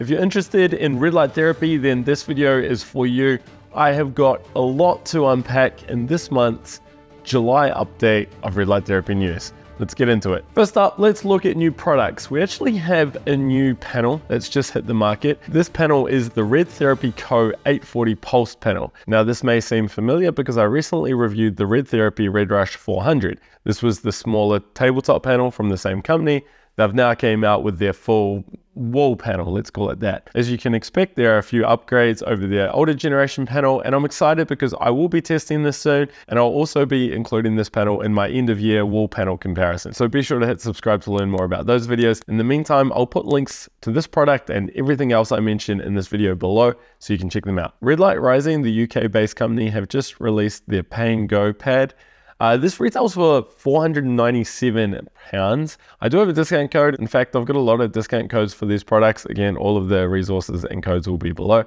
If you're interested in red light therapy, then this video is for you. I have got a lot to unpack in this month's July update of Red Light Therapy News. Let's get into it. First up, let's look at new products. We actually have a new panel that's just hit the market. This panel is the Red Therapy Co 840 Pulse panel. Now this may seem familiar because I recently reviewed the Red Therapy Red Rush 400. This was the smaller tabletop panel from the same company. They've now came out with their full wall panel, let's call it that. As you can expect, there are a few upgrades over their older generation panel, and I'm excited because I will be testing this soon, and I'll also be including this panel in my end of year wall panel comparison. So be sure to hit subscribe to learn more about those videos. In the meantime, I'll put links to this product and everything else I mentioned in this video below, so you can check them out. Red Light Rising, the UK-based company, have just released their Pain Go Pad. This retails for £497. I do have a discount code. In fact, I've got a lot of discount codes for these products. Again, all of the resources and codes will be below.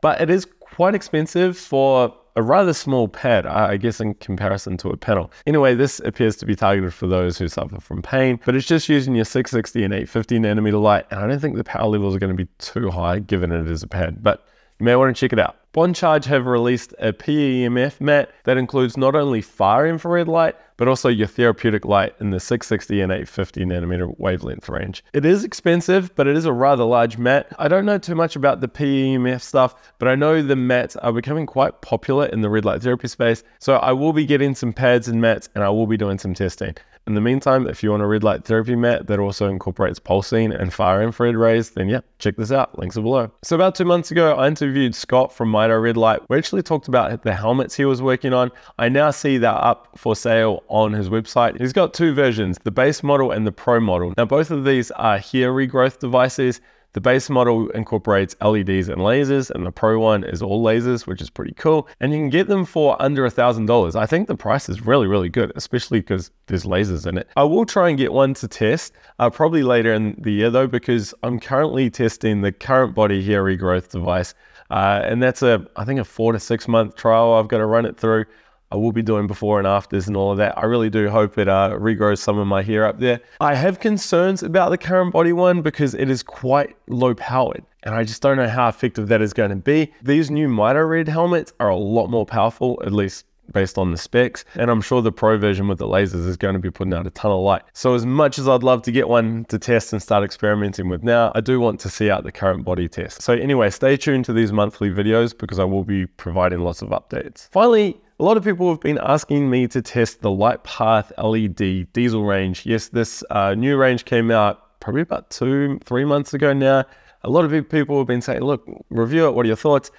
But it is quite expensive for a rather small pad, I guess, in comparison to a panel. Anyway, this appears to be targeted for those who suffer from pain, but it's just using your 660 and 850 nanometer light, and I don't think the power levels are going to be too high given it is a pad, but you may want to check it out. BonCharge have released a PEMF mat that includes not only far infrared light, but also your therapeutic light in the 660 and 850 nanometer wavelength range. It is expensive, but it is a rather large mat. I don't know too much about the PEMF stuff, but I know the mats are becoming quite popular in the red light therapy space. So I will be getting some pads and mats, and I will be doing some testing. In the meantime, if you want a red light therapy mat that also incorporates pulsing and far infrared rays, then yeah, check this out. Links are below. So about 2 months ago, I interviewed Scott from Mito Red Light. We actually talked about the helmets he was working on. I now see that up for sale on his website. He's got two versions, the base model and the pro model. Now both of these are hair regrowth devices. The base model incorporates LEDs and lasers, and the pro one is all lasers, which is pretty cool. And you can get them for under $1,000. I think the price is really, really good, especially because there's lasers in it. I will try and get one to test probably later in the year though, because I'm currently testing the Current Body hair regrowth device. And that's I think a 4 to 6 month trial. I've got to run it through. I will be doing before and afters and all of that. I really do hope it regrows some of my hair up there. I have concerns about the Current Body one because it is quite low powered, and I just don't know how effective that is going to be. These new Mito Red helmets are a lot more powerful, at least based on the specs, and I'm sure the pro version with the lasers is going to be putting out a ton of light. So as much as I'd love to get one to test and start experimenting with now, I do want to see out the Current Body test. So anyway, stay tuned to these monthly videos because I will be providing lots of updates. Finally, a lot of people have been asking me to test the Lightpath LED diesel range. Yes, this new range came out probably about 2-3 months ago now. A lot of people have been saying, look, review it, what are your thoughts?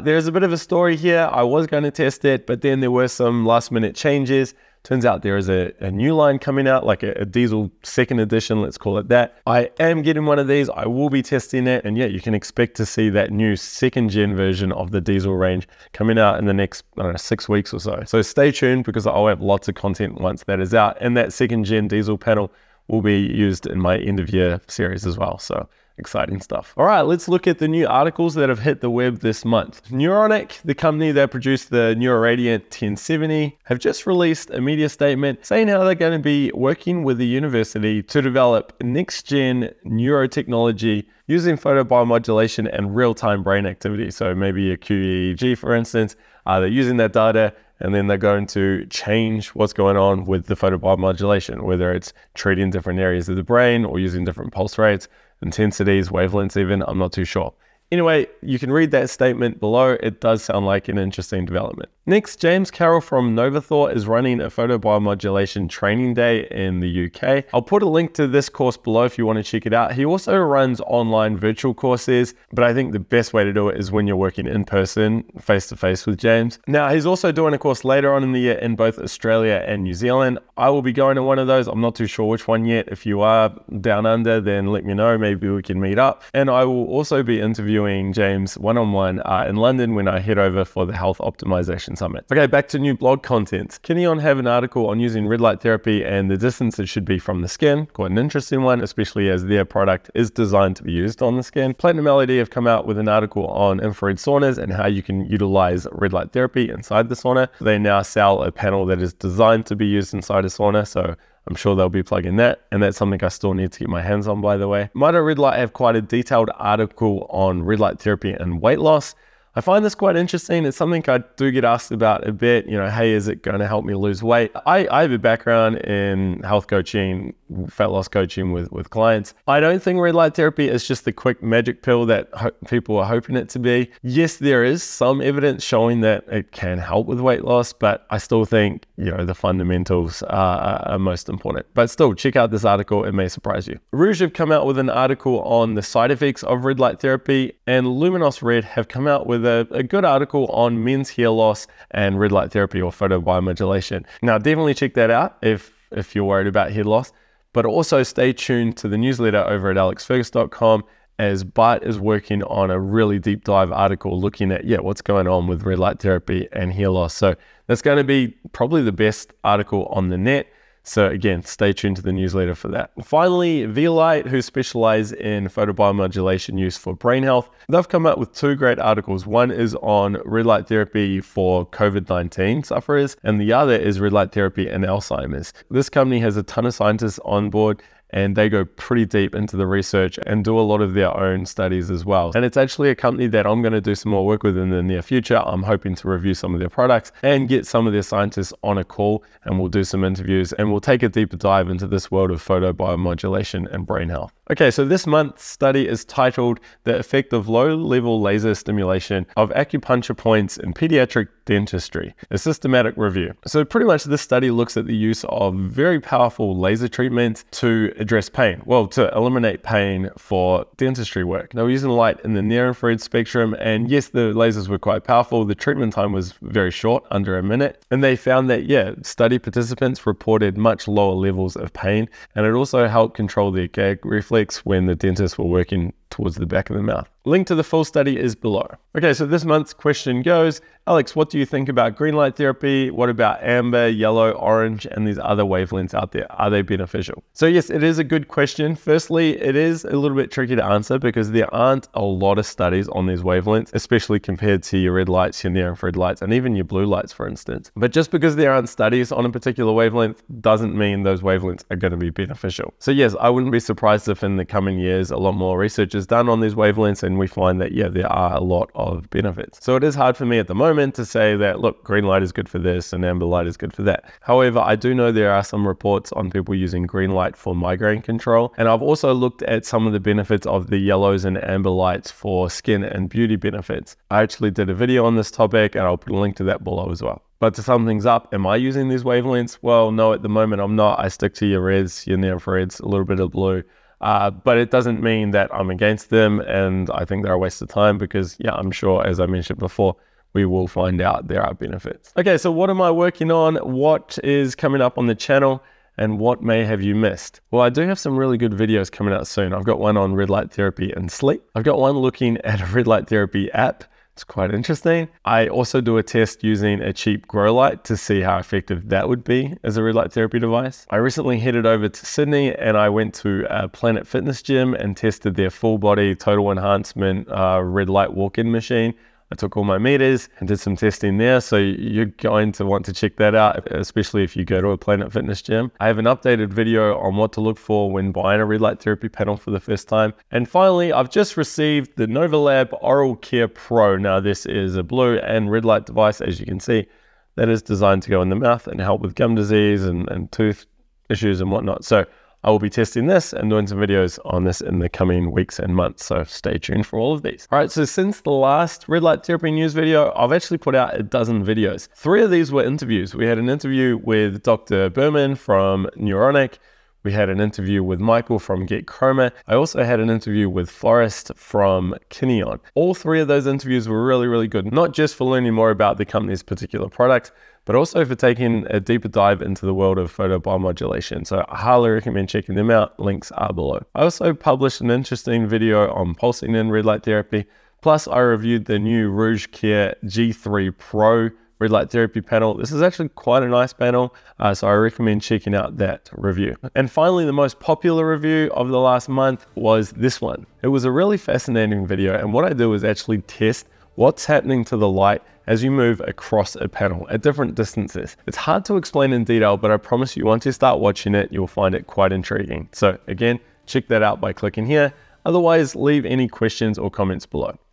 There's a bit of a story here. I was going to test it, but then there were some last minute changes. Turns out there is a new line coming out, like a diesel second edition, let's call it that. I am getting one of these. I will be testing it. And yeah, you can expect to see that new second gen version of the diesel range coming out in the next, I don't know, 6 weeks or so. So stay tuned because I'll have lots of content once that is out. And that second gen diesel panel will be used in my end of year series as well. So exciting stuff. All right, let's look at the new articles that have hit the web this month. Neuronic, the company that produced the NeuroRadiant 1070, have just released a media statement saying how they're going to be working with the university to develop next-gen neurotechnology using photobiomodulation and real-time brain activity. So maybe a QEEG, for instance, they're using that data, and then they're going to change what's going on with the photobiomodulation, whether it's treating different areas of the brain or using different pulse rates, intensities, wavelengths even, I'm not too sure. Anyway, you can read that statement below. It does sound like an interesting development. Next, James Carroll from Novathor is running a photobiomodulation training day in the UK. I'll put a link to this course below if you want to check it out. He also runs online virtual courses, but I think the best way to do it is when you're working in person, face to face with James. Now, he's also doing a course later on in the year in both Australia and New Zealand. I will be going to one of those. I'm not too sure which one yet. If you are down under, then let me know. Maybe we can meet up. And I will also be interviewing James one-on-one in London when I head over for the Health Optimization Summit. Okay, back to new blog contents. Kineon have an article on using red light therapy and the distance it should be from the skin. Quite an interesting one, especially as their product is designed to be used on the skin. Platinum LED have come out with an article on infrared saunas and how you can utilize red light therapy inside the sauna. They now sell a panel that is designed to be used inside a sauna, so I'm sure they'll be plugging that, and that's something I still need to get my hands on, by the way. Mito Red Light have quite a detailed article on red light therapy and weight loss. I find this quite interesting. It's something I do get asked about a bit, you know, hey, is it going to help me lose weight? I have a background in health coaching, fat loss coaching with clients. I don't think red light therapy is just the quick magic pill that people are hoping it to be. Yes, there is some evidence showing that it can help with weight loss, but I still think, you know, the fundamentals are most important. But still, check out this article. It may surprise you. Rouge have come out with an article on the side effects of red light therapy, and Luminous Red have come out with a good article on men's hair loss and red light therapy or photobiomodulation. Now, definitely check that out if you're worried about hair loss, but also stay tuned to the newsletter over at Alexfergus.com, as Bart is working on a really deep dive article looking at, yeah, what's going on with red light therapy and hair loss. So that's going to be probably the best article on the net. So again, stay tuned to the newsletter for that. Finally, V-Light, who specialize in photobiomodulation use for brain health, they've come out with two great articles. One is on red light therapy for COVID-19 sufferers, and the other is red light therapy and Alzheimer's. This company has a ton of scientists on board, and they go pretty deep into the research and do a lot of their own studies as well. And it's actually a company that I'm going to do some more work with in the near future. I'm hoping to review some of their products and get some of their scientists on a call, and we'll do some interviews and we'll take a deeper dive into this world of photobiomodulation and brain health. Okay, so this month's study is titled The Effect of Low-Level Laser Stimulation of Acupuncture Points in Pediatric Dentistry, a Systematic Review. So pretty much this study looks at the use of very powerful laser treatments to address pain, well, to eliminate pain for dentistry work. They were using light in the near infrared spectrum, and yes, the lasers were quite powerful. The treatment time was very short, under a minute, and they found that, yeah, study participants reported much lower levels of pain, and it also helped control their gag reflex when the dentists were working towards the back of the mouth. Link to the full study is below. Okay, so this month's question goes, Alex, what do you think about green light therapy? What about amber, yellow, orange, and these other wavelengths out there? Are they beneficial? So yes, it is a good question. Firstly, it is a little bit tricky to answer because there aren't a lot of studies on these wavelengths, especially compared to your red lights, your near infrared lights, and even your blue lights, for instance. But just because there aren't studies on a particular wavelength doesn't mean those wavelengths are going to be beneficial. So yes, I wouldn't be surprised if in the coming years, a lot more research is done on these wavelengths, and we find that, yeah, there are a lot of benefits. So it is hard for me at the moment to say that, look, green light is good for this and amber light is good for that. However, I do know there are some reports on people using green light for migraine control. And I've also looked at some of the benefits of the yellows and amber lights for skin and beauty benefits. I actually did a video on this topic, and I'll put a link to that below as well. But to sum things up, am I using these wavelengths? Well, no, at the moment I'm not. I stick to your reds, your near infrareds, a little bit of blue. But it doesn't mean that I'm against them, and I think they're a waste of time because, yeah, I'm sure, as I mentioned before, we will find out there are benefits. Okay, so what am I working on? What is coming up on the channel? And what may have you missed? Well, I do have some really good videos coming out soon. I've got one on red light therapy and sleep. I've got one looking at a red light therapy app. It's quite interesting. I also do a test using a cheap grow light to see how effective that would be as a red light therapy device. I recently headed over to Sydney, and I went to a Planet Fitness gym and tested their full body total enhancement red light walk-in machine. I took all my meters and did some testing there. So you're going to want to check that out, especially if you go to a Planet Fitness gym. I have an updated video on what to look for when buying a red light therapy panel for the first time. And finally, I've just received the NovaLab Oral Care Pro. Now this is a blue and red light device, as you can see, that is designed to go in the mouth and help with gum disease and tooth issues and whatnot. So I will be testing this and doing some videos on this in the coming weeks and months, so stay tuned for all of these. All right, so since the last red light therapy news video, I've actually put out a dozen videos. Three of these were interviews. We had an interview with Dr. Berman from Neuronic. We had an interview with Michael from Get Chroma. I also had an interview with Forrest from Kineon. All three of those interviews were really, really good, not just for learning more about the company's particular product, but also for taking a deeper dive into the world of photobiomodulation. So I highly recommend checking them out. Links are below. I also published an interesting video on pulsing in red light therapy. Plus, I reviewed the new Rouge Care G3 Pro red light therapy panel. This is actually quite a nice panel, so I recommend checking out that review. And finally, the most popular review of the last month was this one. It was a really fascinating video, and what I do is actually test what's happening to the light as you move across a panel at different distances. It's hard to explain in detail, but I promise you, once you start watching it, you'll find it quite intriguing. So again, check that out by clicking here. Otherwise, leave any questions or comments below.